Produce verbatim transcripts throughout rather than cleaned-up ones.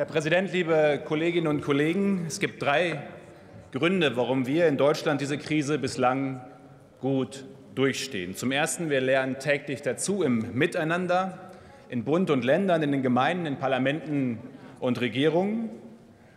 Herr Präsident, liebe Kolleginnen und Kollegen! Es gibt drei Gründe, warum wir in Deutschland diese Krise bislang gut durchstehen. Zum Ersten, wir lernen täglich dazu im Miteinander, in Bund und Ländern, in den Gemeinden, in Parlamenten und Regierungen.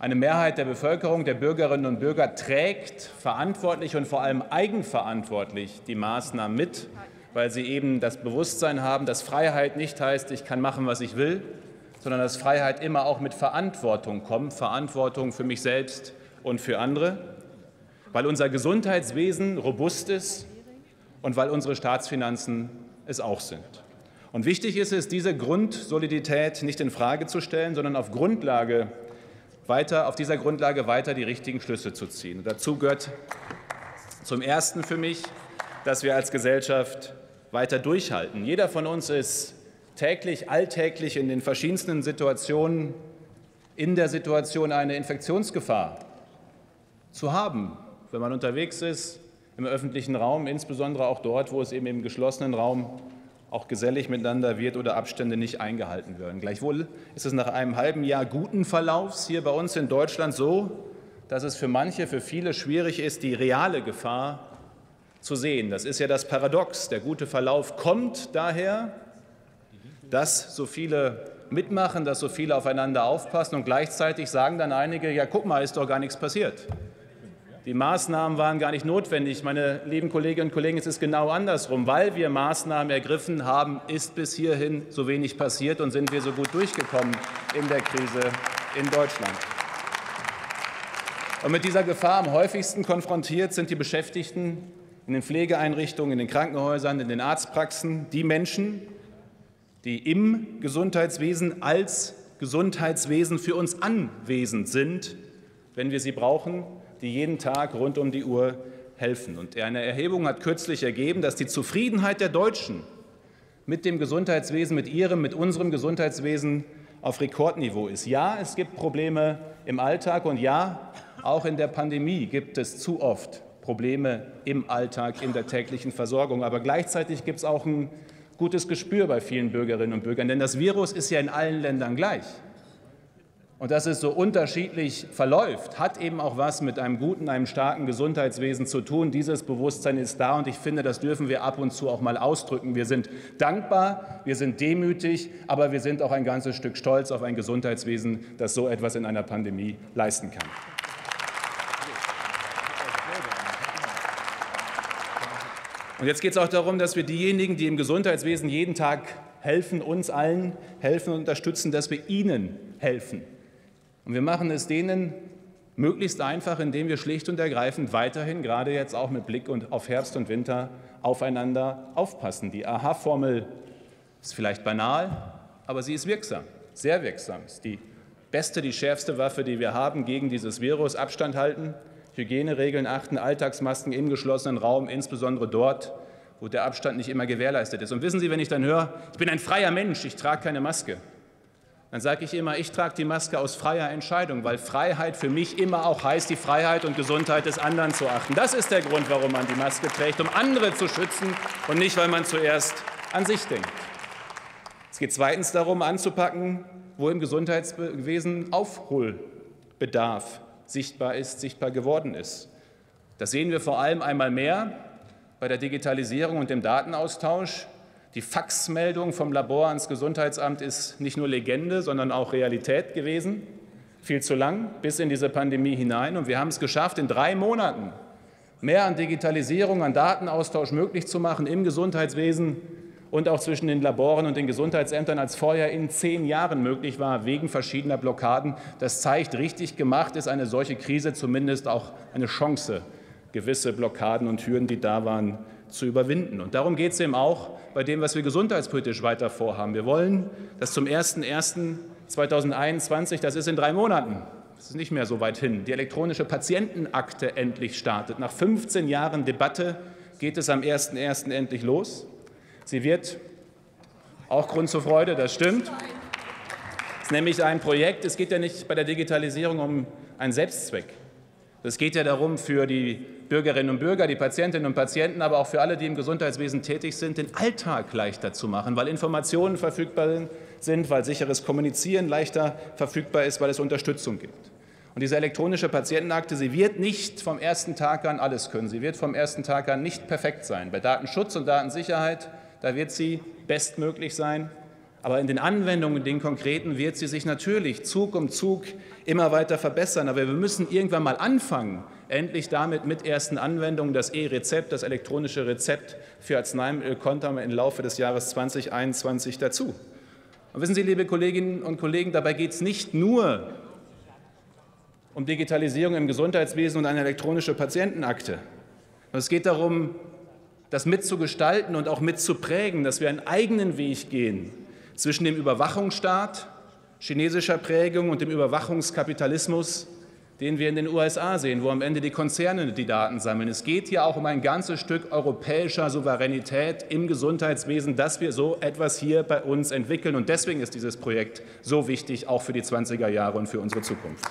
Eine Mehrheit der Bevölkerung, der Bürgerinnen und Bürger, trägt verantwortlich und vor allem eigenverantwortlich die Maßnahmen mit, weil sie eben das Bewusstsein haben, dass Freiheit nicht heißt, ich kann machen, was ich will, sondern dass Freiheit immer auch mit Verantwortung kommt, Verantwortung für mich selbst und für andere, weil unser Gesundheitswesen robust ist und weil unsere Staatsfinanzen es auch sind. Und wichtig ist es, diese Grundsolidität nicht in Frage zu stellen, sondern auf Grundlage weiter, auf dieser Grundlage weiter die richtigen Schlüsse zu ziehen. Und dazu gehört zum Ersten für mich, dass wir als Gesellschaft weiter durchhalten. Jeder von uns ist täglich, alltäglich in den verschiedensten Situationen in der Situation, eine Infektionsgefahr zu haben, wenn man unterwegs ist, im öffentlichen Raum, insbesondere auch dort, wo es eben im geschlossenen Raum auch gesellig miteinander wird oder Abstände nicht eingehalten werden. Gleichwohl ist es nach einem halben Jahr guten Verlaufs hier bei uns in Deutschland so, dass es für manche, für viele schwierig ist, die reale Gefahr zu sehen. Das ist ja das Paradox. Der gute Verlauf kommt daher, dass so viele mitmachen, dass so viele aufeinander aufpassen, und gleichzeitig sagen dann einige, ja, guck mal, ist doch gar nichts passiert. Die Maßnahmen waren gar nicht notwendig. Meine lieben Kolleginnen und Kollegen, es ist genau andersrum. Weil wir Maßnahmen ergriffen haben, ist bis hierhin so wenig passiert und sind wir so gut durchgekommen in der Krise in Deutschland. Und mit dieser Gefahr am häufigsten konfrontiert sind die Beschäftigten in den Pflegeeinrichtungen, in den Krankenhäusern, in den Arztpraxen, die Menschen, die im Gesundheitswesen als Gesundheitswesen für uns anwesend sind, wenn wir sie brauchen, die jeden Tag rund um die Uhr helfen. Und eine Erhebung hat kürzlich ergeben, dass die Zufriedenheit der Deutschen mit dem Gesundheitswesen, mit ihrem, mit unserem Gesundheitswesen auf Rekordniveau ist. Ja, es gibt Probleme im Alltag, und ja, auch in der Pandemie gibt es zu oft Probleme im Alltag, in der täglichen Versorgung. Aber gleichzeitig gibt es auch ein gutes Gespür bei vielen Bürgerinnen und Bürgern, denn das Virus ist ja in allen Ländern gleich. Und dass es so unterschiedlich verläuft, hat eben auch was mit einem guten, einem starken Gesundheitswesen zu tun. Dieses Bewusstsein ist da, und ich finde, das dürfen wir ab und zu auch mal ausdrücken. Wir sind dankbar, wir sind demütig, aber wir sind auch ein ganzes Stück stolz auf ein Gesundheitswesen, das so etwas in einer Pandemie leisten kann. Und jetzt geht es auch darum, dass wir diejenigen, die im Gesundheitswesen jeden Tag helfen, uns allen helfen und unterstützen, dass wir ihnen helfen. Und wir machen es denen möglichst einfach, indem wir schlicht und ergreifend weiterhin, gerade jetzt auch mit Blick auf Herbst und Winter, aufeinander aufpassen. Die Aha-Formel ist vielleicht banal, aber sie ist wirksam, sehr wirksam. Es ist die beste, die schärfste Waffe, die wir haben gegen dieses Virus. Abstand halten, Hygieneregeln achten, Alltagsmasken im geschlossenen Raum, insbesondere dort, wo der Abstand nicht immer gewährleistet ist. Und wissen Sie, wenn ich dann höre, ich bin ein freier Mensch, ich trage keine Maske, dann sage ich immer, ich trage die Maske aus freier Entscheidung, weil Freiheit für mich immer auch heißt, die Freiheit und Gesundheit des anderen zu achten. Das ist der Grund, warum man die Maske trägt, um andere zu schützen und nicht, weil man zuerst an sich denkt. Es geht zweitens darum, anzupacken, wo im Gesundheitswesen Aufholbedarf sichtbar ist, sichtbar geworden ist. Das sehen wir vor allem einmal mehr bei der Digitalisierung und dem Datenaustausch. Die Faxmeldung vom Labor ans Gesundheitsamt ist nicht nur Legende, sondern auch Realität gewesen. Viel zu lang, bis in diese Pandemie hinein. Und wir haben es geschafft, in drei Monaten mehr an Digitalisierung, an Datenaustausch möglich zu machen im Gesundheitswesen und auch zwischen den Laboren und den Gesundheitsämtern, als vorher in zehn Jahren möglich war, wegen verschiedener Blockaden. Das zeigt, richtig gemacht ist eine solche Krise zumindest auch eine Chance, gewisse Blockaden und Hürden, die da waren, zu überwinden. Und darum geht es eben auch bei dem, was wir gesundheitspolitisch weiter vorhaben. Wir wollen, dass zum ersten ersten zweitausendeinundzwanzig, das ist in drei Monaten, das ist nicht mehr so weit hin, die elektronische Patientenakte endlich startet. Nach fünfzehn Jahren Debatte geht es am ersten ersten endlich los. Sie wird auch Grund zur Freude, das stimmt. Es ist nämlich ein Projekt. Es geht ja nicht bei der Digitalisierung um einen Selbstzweck. Es geht ja darum, für die Bürgerinnen und Bürger, die Patientinnen und Patienten, aber auch für alle, die im Gesundheitswesen tätig sind, den Alltag leichter zu machen, weil Informationen verfügbar sind, weil sicheres Kommunizieren leichter verfügbar ist, weil es Unterstützung gibt. Und diese elektronische Patientenakte, sie wird nicht vom ersten Tag an alles können. Sie wird vom ersten Tag an nicht perfekt sein. Bei Datenschutz und Datensicherheit, da wird sie bestmöglich sein. Aber in den Anwendungen, in den konkreten, wird sie sich natürlich Zug um Zug immer weiter verbessern. Aber wir müssen irgendwann mal anfangen, endlich damit mit ersten Anwendungen, das E-Rezept, das elektronische Rezept für Arzneimittel kommt im Laufe des Jahres zweitausendeinundzwanzig dazu. Und wissen Sie, liebe Kolleginnen und Kollegen, dabei geht es nicht nur um Digitalisierung im Gesundheitswesen und eine elektronische Patientenakte. Es geht darum, das mitzugestalten und auch mitzuprägen, dass wir einen eigenen Weg gehen zwischen dem Überwachungsstaat chinesischer Prägung und dem Überwachungskapitalismus, den wir in den U S A sehen, wo am Ende die Konzerne die Daten sammeln. Es geht hier auch um ein ganzes Stück europäischer Souveränität im Gesundheitswesen, dass wir so etwas hier bei uns entwickeln. Und deswegen ist dieses Projekt so wichtig, auch für die zwanziger Jahre und für unsere Zukunft.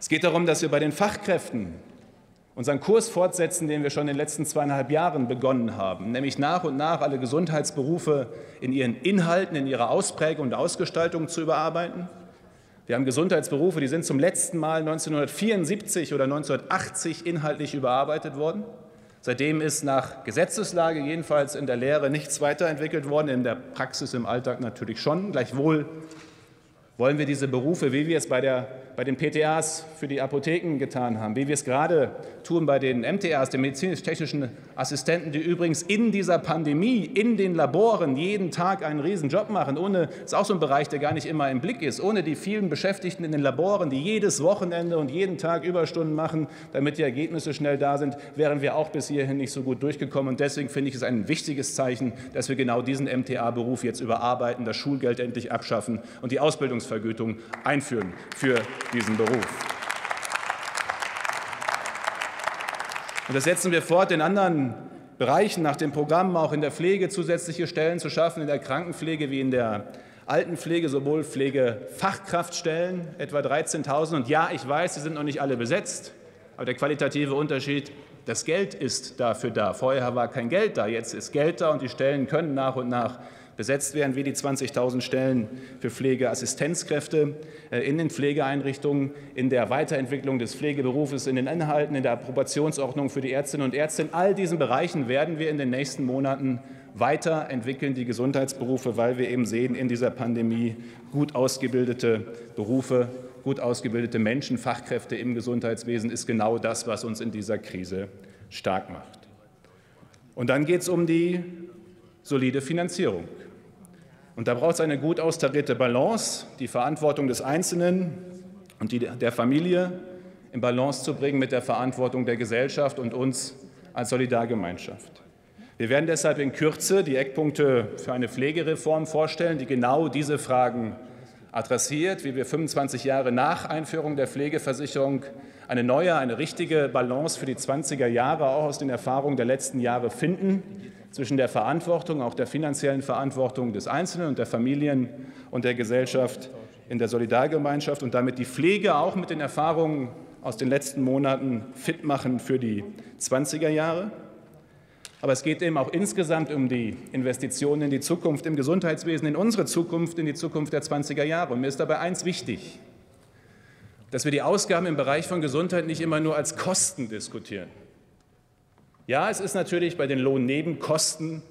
Es geht darum, dass wir bei den Fachkräften unseren Kurs fortsetzen, den wir schon in den letzten zweieinhalb Jahren begonnen haben, nämlich nach und nach alle Gesundheitsberufe in ihren Inhalten, in ihrer Ausprägung und Ausgestaltung zu überarbeiten. Wir haben Gesundheitsberufe, die sind zum letzten Mal neunzehnhundertvierundsiebzig oder neunzehnhundertachtzig inhaltlich überarbeitet worden. Seitdem ist nach Gesetzeslage jedenfalls in der Lehre nichts weiterentwickelt worden, in der Praxis im Alltag natürlich schon. Gleichwohl wollen wir diese Berufe, wie wir es bei der bei den P T As für die Apotheken getan haben, wie wir es gerade tun bei den M T As, den medizinisch-technischen Assistenten, die übrigens in dieser Pandemie, in den Laboren jeden Tag einen riesen Job machen, ohne, ist auch so ein Bereich, der gar nicht immer im Blick ist, ohne die vielen Beschäftigten in den Laboren, die jedes Wochenende und jeden Tag Überstunden machen, damit die Ergebnisse schnell da sind, wären wir auch bis hierhin nicht so gut durchgekommen. Und deswegen finde ich es ein wichtiges Zeichen, dass wir genau diesen M T A-Beruf jetzt überarbeiten, das Schulgeld endlich abschaffen und die Ausbildungsvergütung einführen für diesen Beruf. Und das setzen wir fort in anderen Bereichen nach dem Programm, auch in der Pflege zusätzliche Stellen zu schaffen, in der Krankenpflege wie in der Altenpflege, sowohl Pflegefachkraftstellen, etwa dreizehntausend. Und ja, ich weiß, sie sind noch nicht alle besetzt, aber der qualitative Unterschied, das Geld ist dafür da. Vorher war kein Geld da, jetzt ist Geld da und die Stellen können nach und nach besetzt werden, wie die zwanzigtausend Stellen für Pflegeassistenzkräfte in den Pflegeeinrichtungen, in der Weiterentwicklung des Pflegeberufes, in den Inhalten, in der Approbationsordnung für die Ärztinnen und Ärzte. In all diesen Bereichen werden wir in den nächsten Monaten weiterentwickeln, die Gesundheitsberufe, weil wir eben sehen, in dieser Pandemie gut ausgebildete Berufe, gut ausgebildete Menschen, Fachkräfte im Gesundheitswesen ist genau das, was uns in dieser Krise stark macht. Und dann geht es um die solide Finanzierung. Und da braucht es eine gut austarierte Balance, die Verantwortung des Einzelnen und die der Familie in Balance zu bringen mit der Verantwortung der Gesellschaft und uns als Solidargemeinschaft. Wir werden deshalb in Kürze die Eckpunkte für eine Pflegereform vorstellen, die genau diese Fragen adressiert, wie wir fünfundzwanzig Jahre nach Einführung der Pflegeversicherung eine neue, eine richtige Balance für die zwanziger Jahre auch aus den Erfahrungen der letzten Jahre finden, zwischen der Verantwortung, auch der finanziellen Verantwortung des Einzelnen und der Familien und der Gesellschaft in der Solidargemeinschaft und damit die Pflege auch mit den Erfahrungen aus den letzten Monaten fit machen für die zwanziger Jahre. Aber es geht eben auch insgesamt um die Investitionen in die Zukunft im Gesundheitswesen, in unsere Zukunft, in die Zukunft der zwanziger Jahre. Und mir ist dabei eins wichtig, dass wir die Ausgaben im Bereich von Gesundheit nicht immer nur als Kosten diskutieren. Ja, es ist natürlich bei den Lohnnebenkosten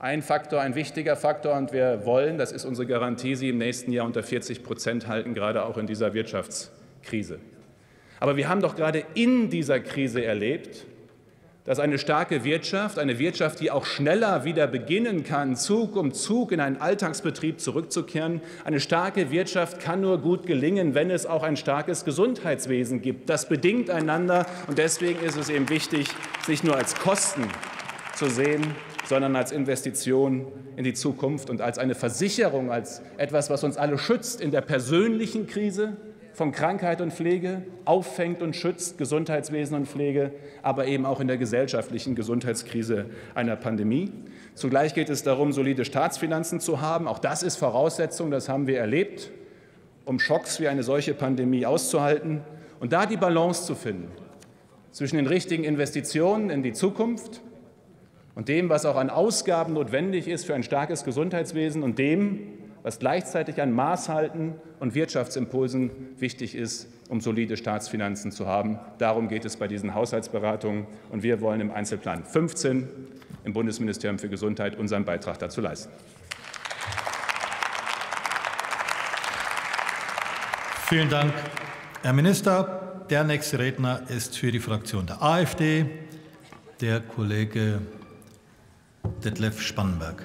ein Faktor, ein wichtiger Faktor. Und wir wollen, das ist unsere Garantie, sie im nächsten Jahr unter vierzig Prozent halten, gerade auch in dieser Wirtschaftskrise. Aber wir haben doch gerade in dieser Krise erlebt, dass eine starke Wirtschaft, eine Wirtschaft, die auch schneller wieder beginnen kann, Zug um Zug in einen Alltagsbetrieb zurückzukehren, eine starke Wirtschaft kann nur gut gelingen, wenn es auch ein starkes Gesundheitswesen gibt. Das bedingt einander und deswegen ist es eben wichtig, es nicht nur als Kosten zu sehen, sondern als Investition in die Zukunft und als eine Versicherung, als etwas, was uns alle schützt in der persönlichen Krise, von Krankheit und Pflege, auffängt und schützt Gesundheitswesen und Pflege, aber eben auch in der gesellschaftlichen Gesundheitskrise einer Pandemie. Zugleich geht es darum, solide Staatsfinanzen zu haben. Auch das ist Voraussetzung, das haben wir erlebt. um Schocks wie eine solche Pandemie auszuhalten und da die Balance zu finden zwischen den richtigen Investitionen in die Zukunft und dem, was auch an Ausgaben notwendig ist für ein starkes Gesundheitswesen und dem, was gleichzeitig an Maßhalten und Wirtschaftsimpulsen wichtig ist, um solide Staatsfinanzen zu haben. Darum geht es bei diesen Haushaltsberatungen. Und wir wollen im Einzelplan fünfzehn im Bundesministerium für Gesundheit unseren Beitrag dazu leisten. Vielen Dank, Herr Minister. Der nächste Redner ist für die Fraktion der AfD der Kollege Detlef Spannenberg.